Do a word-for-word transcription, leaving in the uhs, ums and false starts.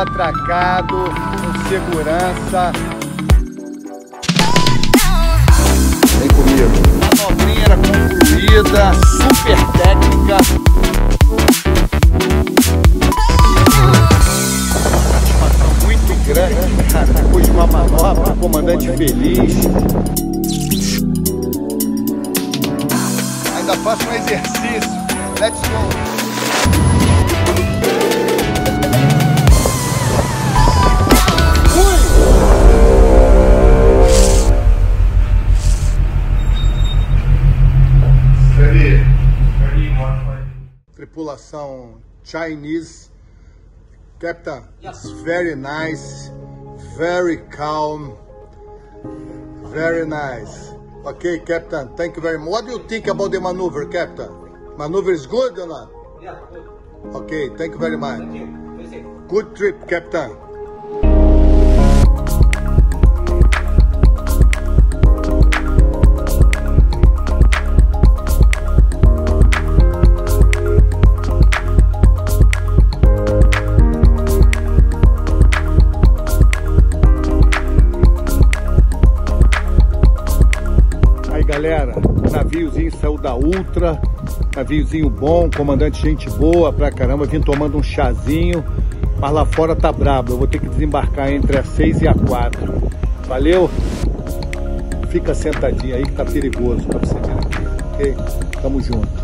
atracado com segurança. Vem comigo. A manobrinha era concluída, super técnica. Satisfação muito grande, cara. Depois de uma manobra, comandante feliz. Ainda faço um exercício. Let's go. População Chinese. Captain, it's very nice, very calm, very nice. Okay, Captain, thank you very much. What do you think about the maneuver, Captain? Maneuver is good or not? Yeah, good. Okay, thank you very much. Thank you. Good trip, Captain. Galera, naviozinho saiu da Ultra, naviozinho bom, comandante gente boa pra caramba, vim tomando um chazinho, mas lá fora tá brabo, eu vou ter que desembarcar entre a seis e a quatro, valeu? Fica sentadinho aí que tá perigoso pra você ver aqui, ok? Tamo junto.